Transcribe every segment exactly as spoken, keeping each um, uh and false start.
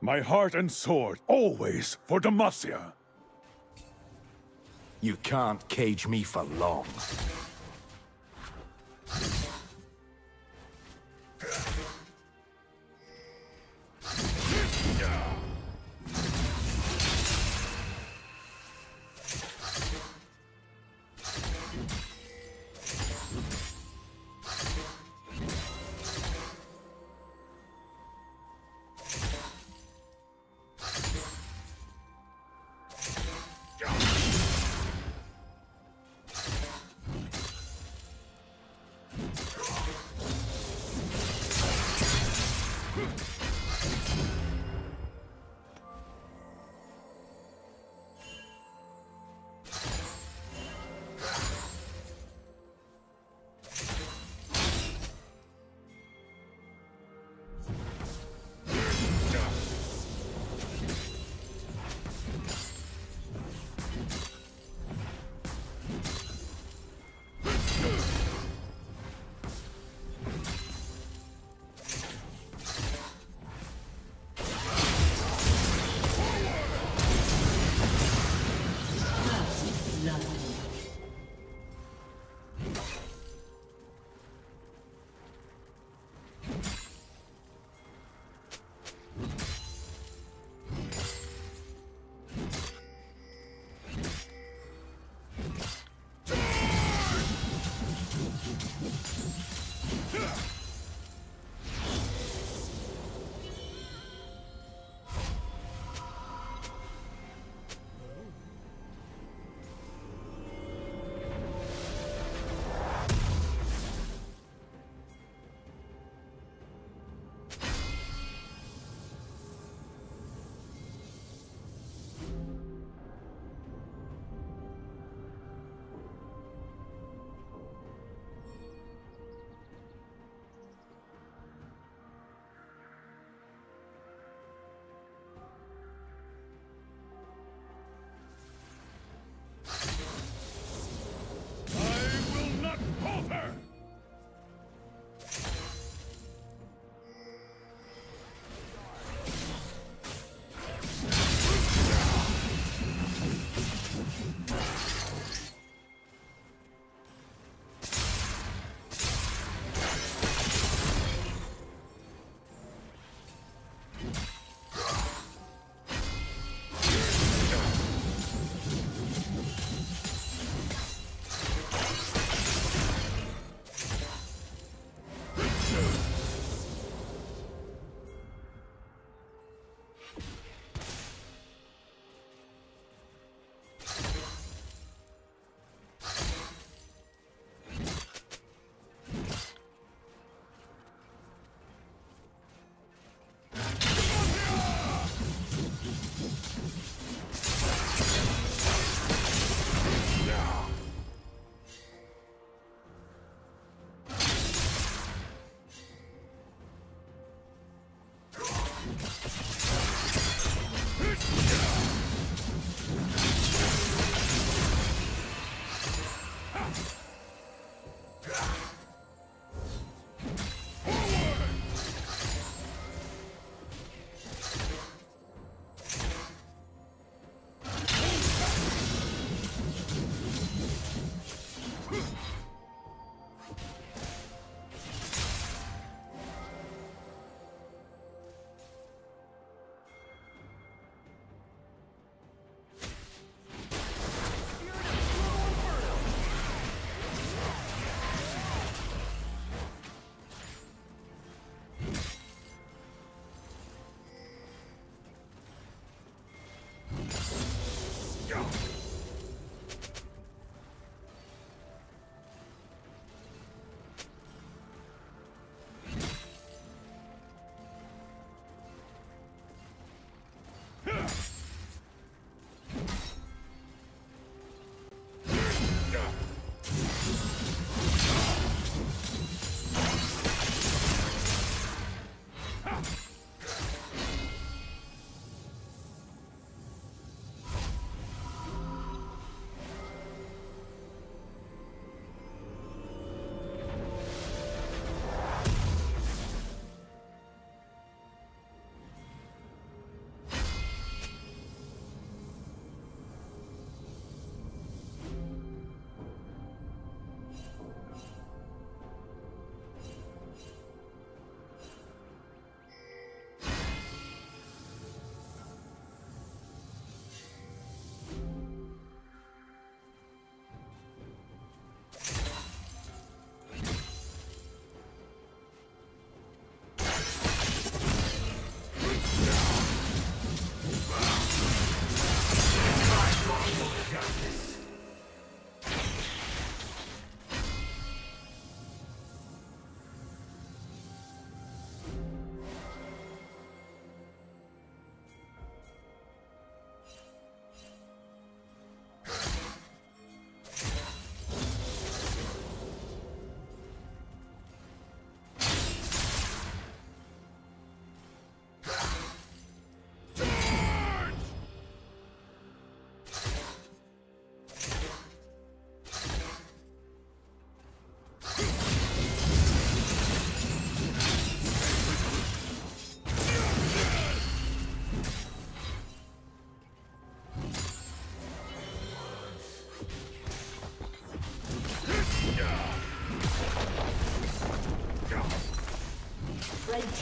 My heart and sword, always for Demacia. You can't cage me for long.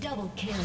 Double kill.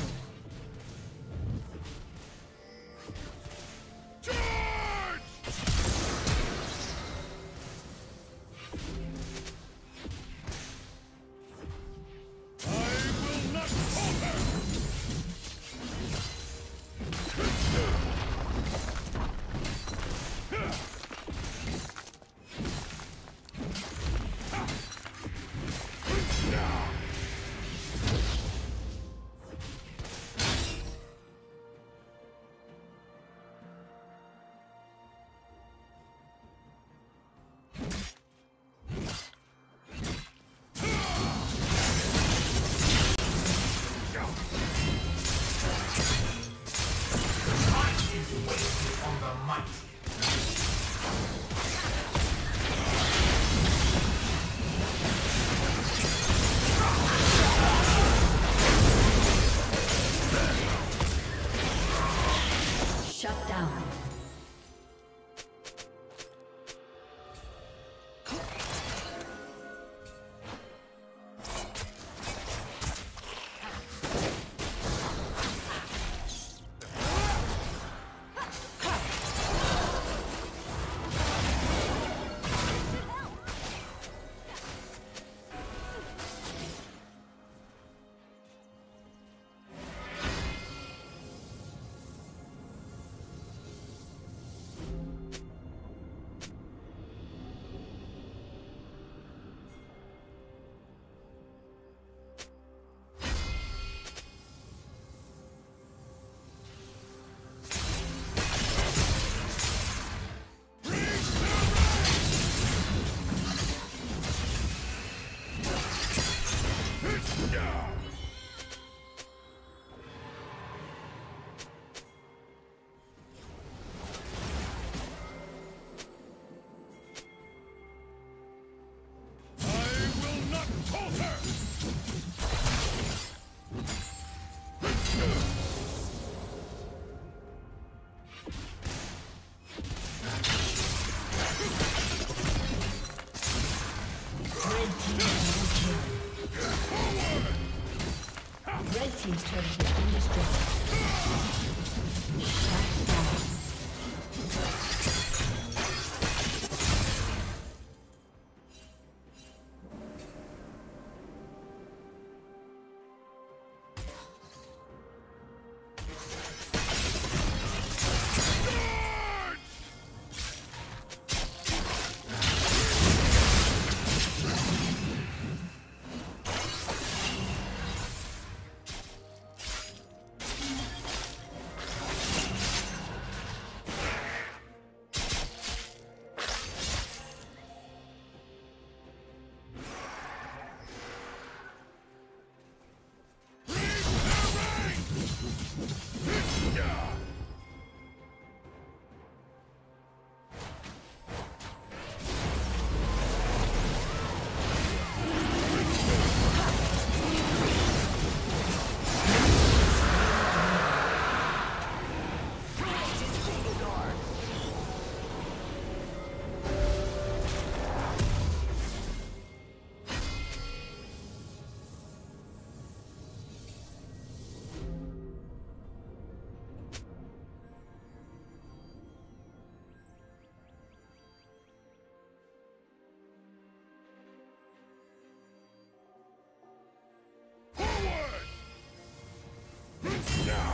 team's turret has been destroyed. Shut down.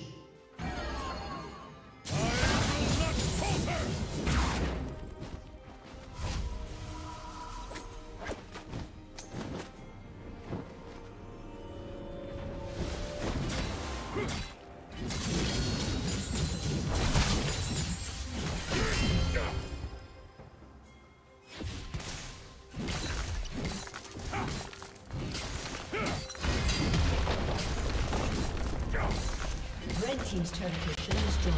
Team's turret has been destroyed.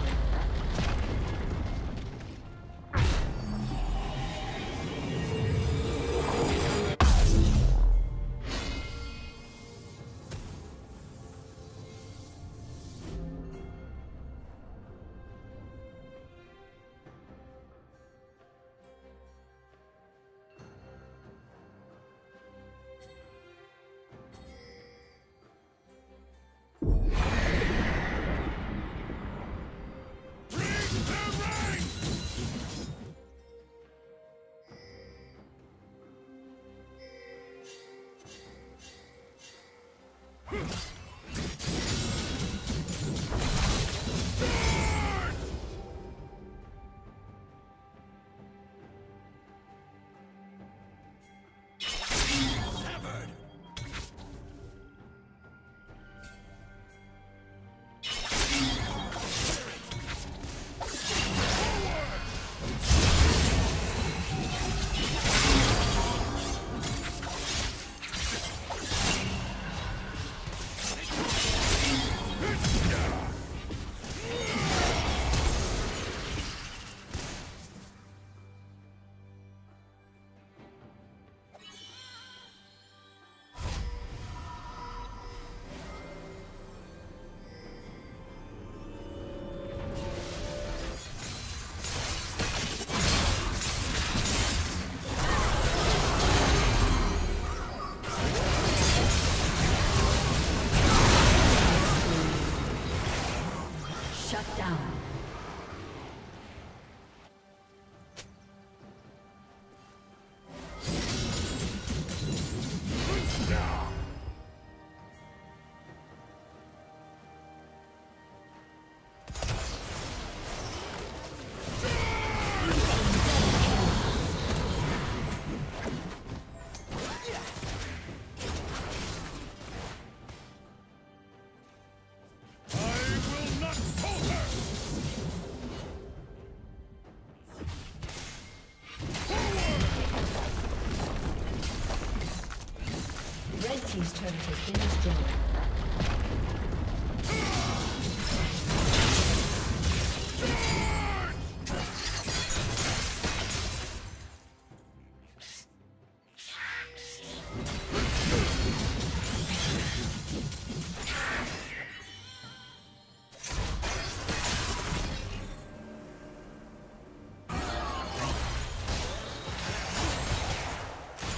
team's turret has been destroyed.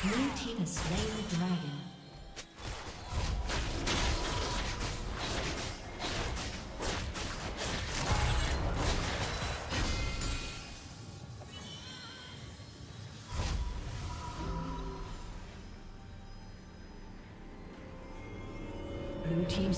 Blue team's